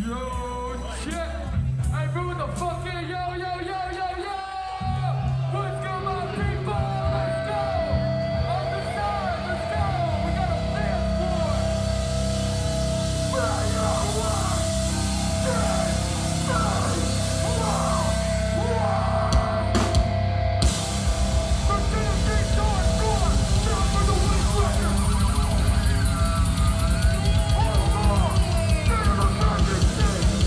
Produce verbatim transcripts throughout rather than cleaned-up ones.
Yo, shit! I ruined the fucking yo, yo, yo, yo, yo! Let's go, my people! Let's go! On the side, let's go! We got a dance floor! Fire, one, two, three, four, four! For the Tennessee, door, door! Shout for the way, Western! Oh, Lord! Stand on the side,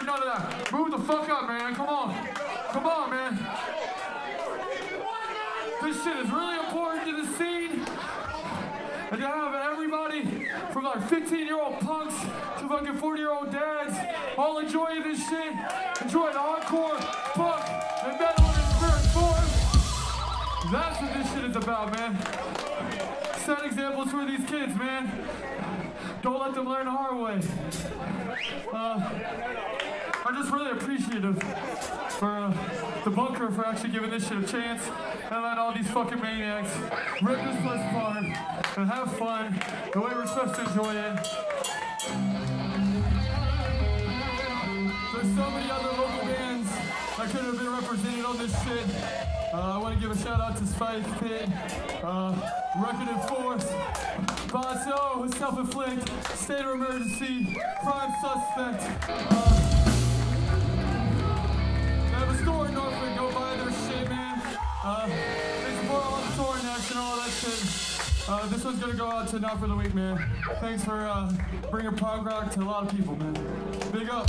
here, none of that. Move the fuck up, man. Come on. Come on, man. This shit is really important to the scene. And to have everybody from like fifteen-year-old punks to fucking forty-year-old dads all enjoying this shit. Enjoying hardcore, punk, and metal in its current form. That's what this shit is about, man. Set examples for these kids, man. Don't let them learn the hard way. Uh, I'm just really appreciative for uh, the bunker for actually giving this shit a chance and let all these fucking maniacs rip this place apart and have fun the way we're supposed to enjoy it. There's so many other local bands that could have been represented on this shit. Uh, I want to give a shout out to Spike Pit, uh, Recorded Force, Basso, Self-Inflict, State of Emergency, Prime Suspect. Uh, they have a store in Norfolk, go buy their shit, man. Uh, they support all the touring acts and all that shit. Uh, this one's gonna go out to Not For The Week, man. Thanks for uh, bringing prog rock to a lot of people, man. Big up.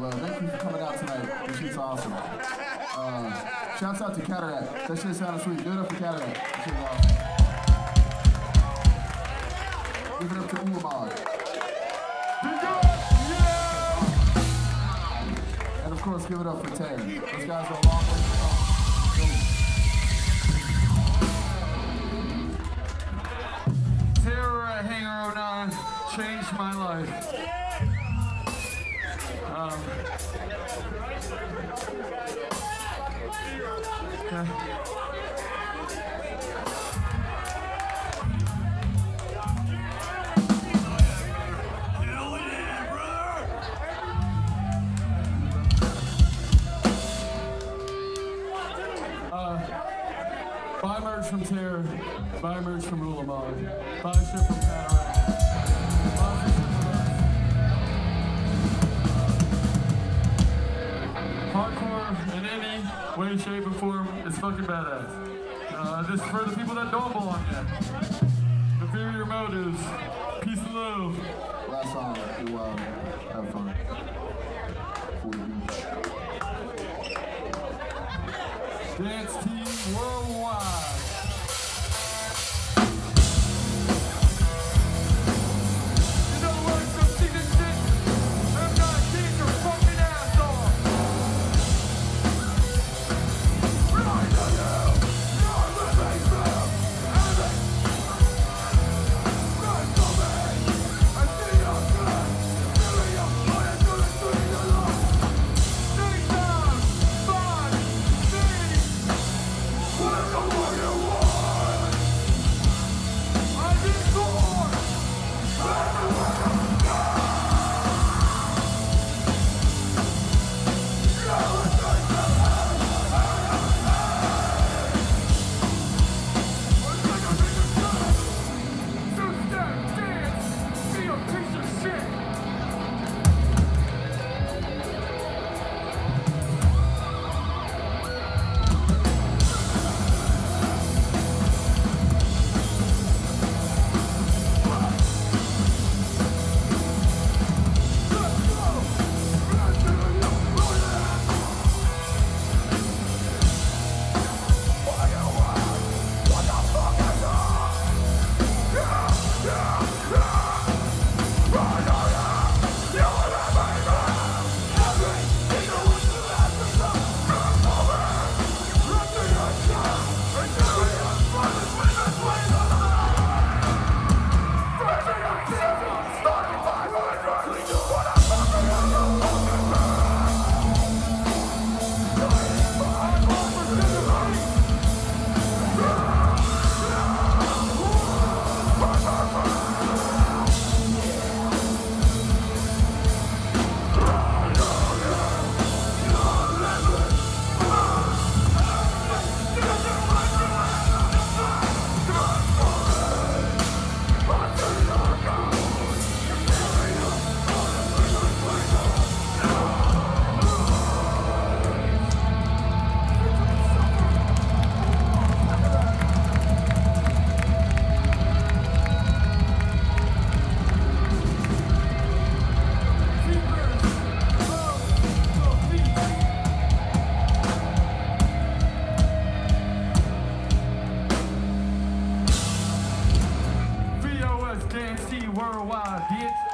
y'all. Uh, thank you for coming out tonight. This shit's awesome. Uh, shouts out to Cataract. That shit sounded sweet. Give it up for Cataract. That shit's awesome. Give it up to Ulamog. And of course, give it up for Terror. Those guys are a long way. Terror at Hangar oh nine changed my life. Um, okay. Uh, I emerged from Terror. Buy merch from Ulamog. Buy shit from Cataract. Buy shit from us. Hardcore in any way, shape, or form is fucking badass. Uh, this is for the people that don't belong yet. Inferior motives. Peace and love. Last song. Be wild. Have fun. Dance team worldwide. Worldwide, bitch.